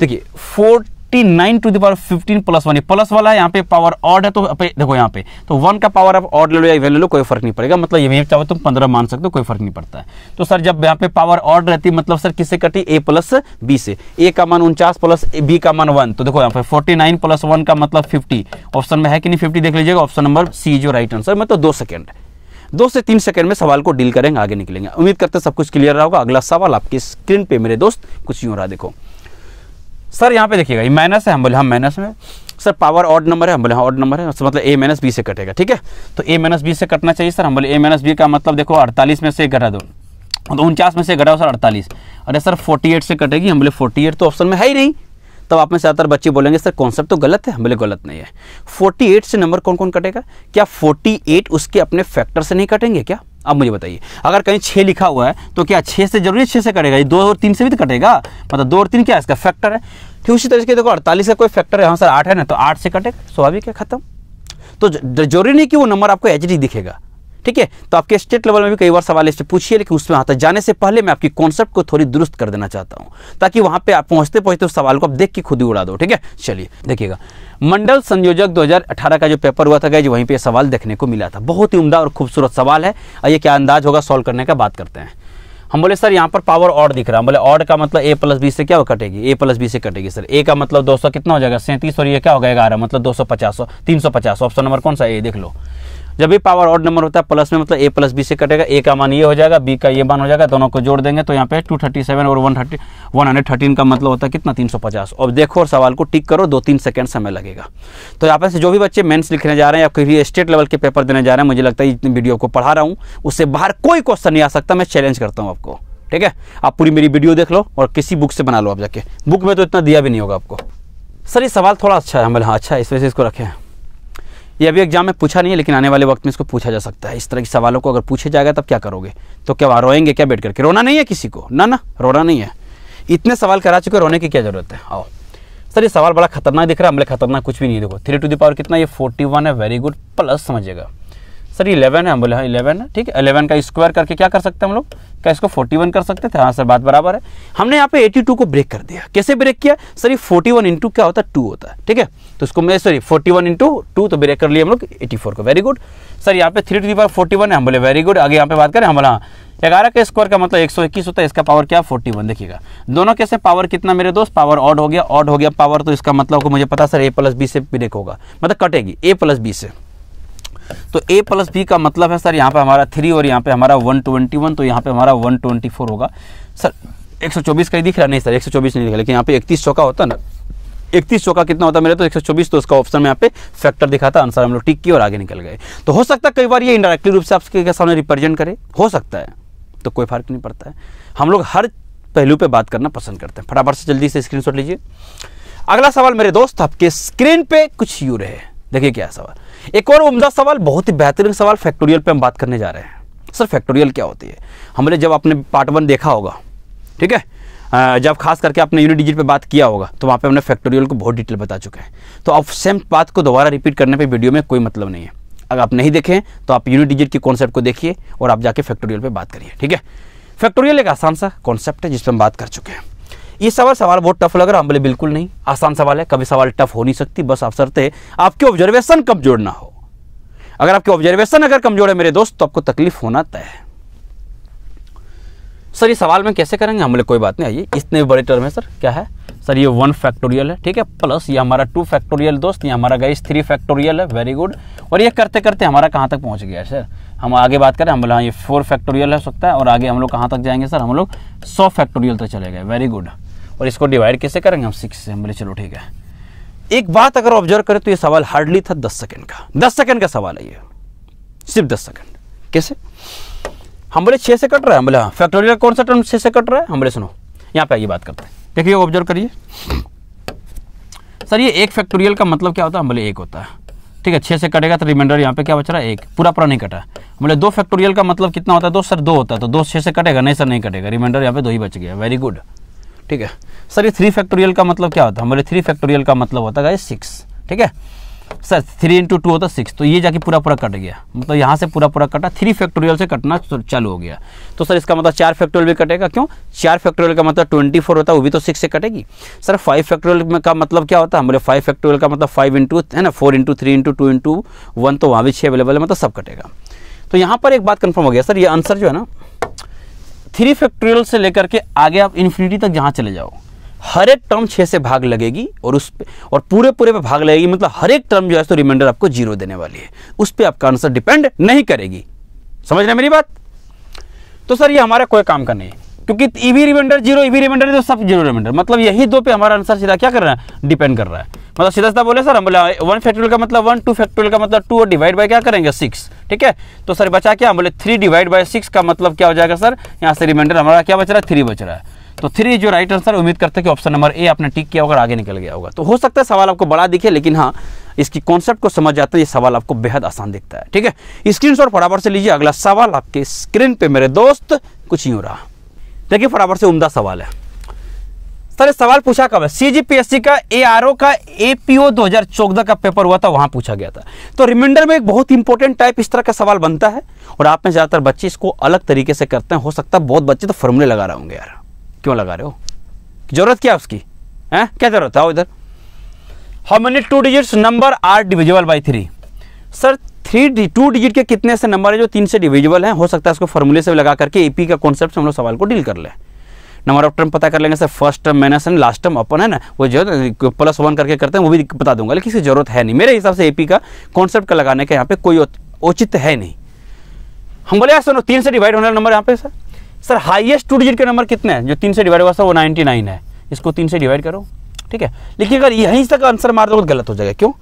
देखिए 49 to the power 15 plus one, plus वाला है यहाँ पे पावर ऑड है, तो देखो यहाँ पे तो 1 का पावर आप ऑड ले लो या इवन ले लो, कोई फर्क नहीं पड़ेगा। मतलब ये चाहो तुम 15 मान सकते हो, कोई फर्क नहीं पड़ता है। तो सर जब यहाँ पे पावर ऑड रहती है मतलब सर किससे कटी, ए प्लस बी से। ए का मान 49 प्लस बी का मान 1, तो देखो यहाँ पे 49 प्लस 1 का मतलब 50। ऑप्शन में है कि नहीं 50, देख लीजिएगा ऑप्शन नंबर सी जो राइट आंसर। मतलब 2 से 3 सेकंड में सवाल को डील करेंगे, आगे निकलेंगे। उम्मीद करते हैं सब कुछ क्लियर रहा होगा। अगला सवाल आपकी स्क्रीन पे मेरे दोस्त कुछ यूँ रहा, देखो सर यहाँ पे देखिएगा, ये माइनस है, हम बोले हाँ माइनस में। सर पावर ऑड नंबर है, हम बोले हाँ ऑड नंबर है, मतलब ए माइनस बी से कटेगा। ठीक है, तो ए माइनस बी से कटना चाहिए सर, हम बोले ए माइनस बी का मतलब देखो 48 में से घटा दो, तो 49 में से घटाओ सर 48। अरे सर 48 से कटेगी, हम बोले 48 तो ऑप्शन में है ही नहीं। तब आप में ज़्यादातर बच्चे बोलेंगे सर कॉन्सेप्ट तो गलत है, हम बोले गलत नहीं है। 48 से नंबर कौन कौन कटेगा, क्या 48 उसके अपने फैक्टर से नहीं कटेंगे क्या, आप मुझे बताइए। अगर कहीं 6 लिखा हुआ है तो क्या 6 से जरूरी 6 से कटेगा, ये 2 और 3 से भी तो कटेगा। मतलब 2 और 3 क्या इसका फैक्टर है। ठीक उसी तरीके से देखो 48 का कोई फैक्टर है, हाँ सर 8 है ना, तो 8 से कटेगा, स्वाभाविक है, खत्म। तो जरूरी नहीं कि वो नंबर आपको एच डी दिखेगा। ठीक है, तो आपके स्टेट लेवल में भी कई बार सवाल इससे पूछिए, लेकिन उसमें आता जाने से पहले मैं आपकी कॉन्सेप्ट को थोड़ी दुरुस्त कर देना चाहता हूँ, ताकि वहाँ पे आप पहुँचते पहुँचते उस सवाल को आप देख के खुद ही उड़ा दो। ठीक है, चलिए देखिएगा, मंडल संयोजक 2018 का जो पेपर हुआ था गाइज, वहीं पे सवाल देखने को मिला था। बहुत ही उम्दा और खूबसूरत सवाल है, और ये क्या अंदाज होगा सॉल्व करने का, बात करते हैं। हम बोले सर यहाँ पर पावर ऑड दिख रहा है, हम बोले ऑड का मतलब ए प्लस बी से क्या वो कटेगी, ए प्लस बी से कटेगी सर। ए का मतलब 200 कितना हो जाएगा 37, और ये क्या हो गया 11, मतलब 250 350। ऑप्शन नंबर कौन सा, ए, देख लो। जब भी पावर ऑड नंबर होता है प्लस में मतलब ए प्लस बी से कटेगा, ए का मान ये हो जाएगा, बी का ये मान हो जाएगा, दोनों को जोड़ देंगे तो यहाँ पे 237 और 113 का मतलब होता है कितना 350। अब देखो और सवाल को टिक करो, 2-3 सेकंड समय लगेगा। तो यहाँ पर से जो भी बच्चे मेंस लिखने जा रहे हैं या कोई स्टेट लेवल के पेपर देने जा रहे हैं, मुझे लगता है जितनी वीडियो को पढ़ा रहा हूँ उससे बाहर कोई क्वेश्चन नहीं आ सकता, मैं चैलेंज करता हूँ आपको। ठीक है, आप पूरी मेरी वीडियो देख लो और किसी बुक से बना लो, आप जाके बुक में तो इतना दिया भी नहीं होगा आपको। सर ये सवाल थोड़ा अच्छा है, हमें हाँ अच्छा है, इस वजह से इसको रखें। ये अभी एग्जाम में पूछा नहीं है, लेकिन आने वाले वक्त में इसको पूछा जा सकता है। इस तरह के सवालों को अगर पूछे जाएगा तब क्या करोगे, तो क्या रोएंगे क्या बैठ करके, रोना नहीं है किसी को, ना ना रोना नहीं है, इतने सवाल करा चुके, रोने की क्या जरूरत है। आओ सर ये सवाल बड़ा खतरनाक दिख रहा है, हमले खतरनाक कुछ भी नहीं। देखो 3 to the power कितना, ये 41 है, वेरी गुड। प्लस समझिएगा सर ये 11 है, हम बोले हाँ 11 है। ठीक है, 11 का स्क्वायर करके क्या कर सकते हैं हम लोग, क्या इसको 41 कर सकते थे, हाँ सर बात बराबर है। हमने यहाँ पे 82 को ब्रेक कर दिया, कैसे ब्रेक किया सर, ये 41 इंटू क्या होता है 2 होता है। ठीक है, तो इसको मैं सॉरी 41 इंटू 2, तो ब्रेक कर लिए हम लोग 84 को, वेरी गुड। सर यहाँ पे 3 to the power 41 है, हम बोले वेरी गुड। आगे यहाँ पे बात करें, हम बोले हाँ 11 का स्क्वायर का मतलब 121 होता है, इसका पावर क्या 41। देखिएगा दोनों कैसे पावर कितना मेरे दोस्त, पावर ऑड हो गया, ऑड हो गया पावर, तो इसका मतलब मुझे पता सर ए प्लस बी से ब्रेक होगा, मतलब कटेगी ए प्लस बी से। तो a प्लस बी का मतलब है सर यहाँ पे हमारा 3 और यहाँ पे हमारा 121, तो यहाँ पे हमारा 124 होगा। सर 124 का ही दिख रहा, नहीं सर 124 नहीं दिख रहा, लेकिन यहाँ पे 3100 का होता ना, 3100 का कितना होता मेरे तो 124, तो उसका ऑप्शन में यहाँ पे फैक्टर दिखाता, आंसर हम लोग टिक किए और आगे निकल गए। तो हो सकता है कई बार ये इंडायरेक्टली रूप से आपके सामने रिप्रेजेंट करे, हो सकता है, तो कोई फर्क नहीं पड़ता है। हम लोग हर पहलू पर बात करना पसंद करते हैं। फटाफट से जल्दी से स्क्रीनशॉट लीजिए। अगला सवाल मेरे दोस्त आपके स्क्रीन पे कुछ यूँ रहे, देखिए क्या सवाल, एक और उम्दा सवाल, बहुत ही बेहतरीन सवाल। फैक्टोरियल पे हम बात करने जा रहे हैं। सर फैक्टोरियल क्या होती है, हमने जब आपने पार्ट 1 देखा होगा, ठीक है, जब खास करके आपने यूनिट डिजिट पे बात किया होगा, तो वहाँ पे हमने फैक्टोरियल को बहुत डिटेल बता चुके हैं। तो आप सेम बात को दोबारा रिपीट करने पे वीडियो में कोई मतलब नहीं है। अगर आप नहीं देखें तो आप यूनिट डिजिट के कॉन्सेप्ट को देखिए और आप जाके फैक्टोरियल पर बात करिए। ठीक है, फैक्टोरियल एक आसान सा कॉन्सेप्ट है जिस पर हम बात कर चुके हैं। ये सवाल बहुत टफ लग रहा है, हम बोले बिल्कुल नहीं, आसान सवाल है, कभी सवाल टफ हो नहीं सकती। बस आप शर्ते आपके ऑब्जर्वेशन कमजोर ना हो। अगर आपके ऑब्जर्वेशन अगर कमजोर है मेरे दोस्त तो आपको तकलीफ होना तय है। सर ये सवाल में कैसे करेंगे, हम बोले कोई बात नहीं, आइए इतने बड़े टर्म है सर, क्या है सर ये 1 फैक्टोरियल है, ठीक है, प्लस ये हमारा 2 फैक्टोरियल दोस्त, ये हमारा गाइस 3 फैक्टोरियल है, वेरी गुड। और ये करते करते हमारा कहाँ तक पहुँच गया सर, हम आगे बात करें, हम बोले हाँ ये 4 फैक्टोरियल हो सकता है, और आगे हम लोग कहाँ तक जाएंगे सर, हम लोग 100 फैक्टोरियल तक चले गए, वेरी गुड। और इसको डिवाइड कैसे करेंगे हम 6 से, हम बोले चलो ठीक है। एक बात अगर ऑब्जर्व करें तो ये सवाल हार्डली था 10 सेकंड का, 10 सेकंड का सवाल है ये, सिर्फ 10 सेकंड। कैसे, हम बोले 6 से कट रहा है, हम बोले हाँ फैक्टोरियल कौन सा टर्म 6 से कट रहा है, हम बोले सुनो यहाँ पे आइए बात करते हैं। देखिए ऑब्जर्व करिए सर ये 1 फैक्टोरियल का मतलब क्या होता है, हम बोले 1 होता है, ठीक है, 6 से कटेगा तो रिमाइंडर यहाँ पे क्या बच रहा है 1, पूरा नहीं कटा। बोले 2 फैक्टोरियल का मतलब कितना होता है 2, सर 2 होता है, तो 2 6 से कटेगा नहीं सर नहीं कटेगा, रिमाइंडर यहाँ पे 2 ही बच गया, वेरी गुड। ठीक है, सर ये 3 फैक्टोरियल का मतलब क्या होता है, हम बोले 3 फैक्टोरियल का मतलब होता है 6, ठीक है। सर 3 × 2 होता 6, तो ये जाके पूरा पूरा कट गया, मतलब यहाँ से पूरा पूरा कटा, 3 फैक्टोरियल से कटना चालू हो गया। तो सर इसका मतलब 4 फैक्टोरियल भी कटेगा, क्यों 4 फैक्टोरियल का मतलब 24 होता है, वो भी तो 6 से कटेगी। सर 5 फैक्टोरियल का मतलब क्या होता है, हमारे 5 फैक्टोरियल का मतलब 5 × है ना, 4 × 3 × 2 × 1, तो वहाँ भी 6 अवेलेबल है, मतलब सब कटेगा। तो यहाँ पर एक बात कन्फर्म हो गया सर, ये आंसर जो है ना 3 फैक्टोरियल से लेकर के आगे आप इन्फिनिटी तक जहाँ चले जाओ, हर एक टर्म 6 से भाग लगेगी और उस पे और पूरे पूरे पे भाग लगेगी, मतलब हर एक टर्म जो है तो रिमाइंडर आपको 0 देने वाली है, उस पे आपका आंसर डिपेंड नहीं करेगी। समझ रहे मेरी बात? तो सर ये हमारा कोई काम का नहीं, क्योंकि ई भी रिमाइंडर 0, ई भी रिमाइंडर तो सब 0 रिमाइंडर, मतलब यही 2 पे हमारा आंसर सीधा क्या कर रहा है, डिपेंड कर रहा है। मतलब सीधा सीधा बोले सर, हम बोले 1 फैक्टोरियल का मतलब 1, 2 फैक्टोरियल का मतलब 2 और डिवाइड बाय क्या करेंगे 6, ठीक है। तो सर बचा क्या, हम बोले 3 ÷ 6 का मतलब क्या हो जाएगा सर, यहाँ से रिमाइंडर हमारा क्या बच रहा है, 3 बच रहा है। तो 3 जो राइट आंसर, उम्मीद करते हैं कि ऑप्शन नंबर ए आपने टिक किया होगा, आगे निकल गया होगा। तो हो सकता है सवाल आपको बड़ा दिखे, लेकिन हाँ इसकी कॉन्सेप्ट को समझ जाते हैं ये सवाल आपको बेहद आसान दिखता है, ठीक है। स्क्रीनशॉट फटाफट से लीजिए, अगला सवाल आपके स्क्रीन पे मेरे दोस्त कुछ यूँ रहा, देखिए फटाफट से, उम्दा सवाल है सर। ये सवाल पूछा कब है, CGPSC का ARO का APO 2014 का पेपर हुआ था, वहाँ पूछा गया था। तो रिमाइंडर में एक बहुत इंपॉर्टेंट टाइप इस तरह का सवाल बनता है, और आप में ज़्यादातर बच्चे इसको अलग तरीके से करते हैं, हो सकता है बहुत बच्चे तो फॉर्मूले लगा रहे होंगे, यार क्यों लगा रहे हो, जरूरत क्या है उसकी, है क्या जरूरत है। आओ इधर, how many 2 digits number are divisible by 3, sir 2 digit के कितने से नंबर है जो 3 से डिविजिबल हैं। हो सकता है इसको फॉर्मूले से लगा करके एपी का कॉन्सेप्ट से हम लोग सवाल को डील कर लें। नंबर ऑफ टर्म पता कर लेंगे sir, first term minus and last term अपन है ना, वो जो +1 करके करते हैं वो भी बता दूंगा, लेकिन इसकी जरूरत है नहीं मेरे हिसाब से, एपी का कॉन्सेप्ट का लगाने का यहाँ पे कोई औचित्य है नहीं। हम बोले यार सुनो 3 से डिवाइड होने वाला नंबर यहाँ पे सर हाईएस्ट 2 डिजिट के नंबर कितने हैं जो 3 से डिवाइड हुआ सर, वो 99 है, इसको 3 से डिवाइड करो, ठीक है। लेकिन अगर यहीं तक आंसर मार दो तो गलत हो जाएगा, क्यों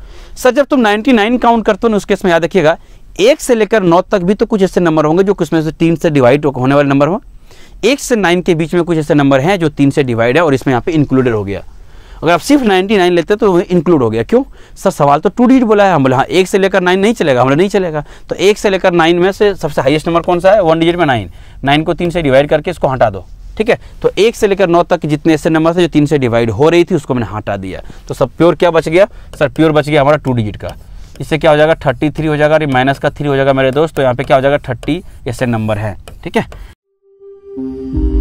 सर, जब तुम 99 काउंट करते हो ना, उसके इसमें याद रखिएगा 1 से लेकर 9 तक भी तो कुछ ऐसे नंबर होंगे जो कुछ में से 3 से डिवाइड होने वाले नंबर हो, 1 से 9 के बीच में कुछ ऐसे नंबर हैं जो 3 से डिवाइड है और इसमें यहाँ पे इंक्लूडेड हो गया। अगर आप सिर्फ 99 लेते तो इंक्लूड हो गया, क्यों सर सवाल तो 2 डिजिट बोला है, हम बोले हाँ 1 से लेकर 9 नहीं चलेगा, हमारा नहीं चलेगा। तो 1 से लेकर 9 में से सबसे हाईएस्ट नंबर कौन सा है, 1 डिजिट में 9 को 3 से डिवाइड करके इसको हटा दो, ठीक है। तो 1 से लेकर 9 तक जितने ऐसे नंबर थे जो 3 से डिवाइड हो रही थी उसको मैंने हटा दिया, तो सब प्योर क्या बच गया सर, प्योर बच गया हमारा 2 डिजिट का। इससे क्या हो जाएगा 33 हो जाएगा, अरे माइनस का 3 हो जाएगा मेरे दोस्त, तो यहाँ पे क्या हो जाएगा 30 ऐसे नंबर है, ठीक है।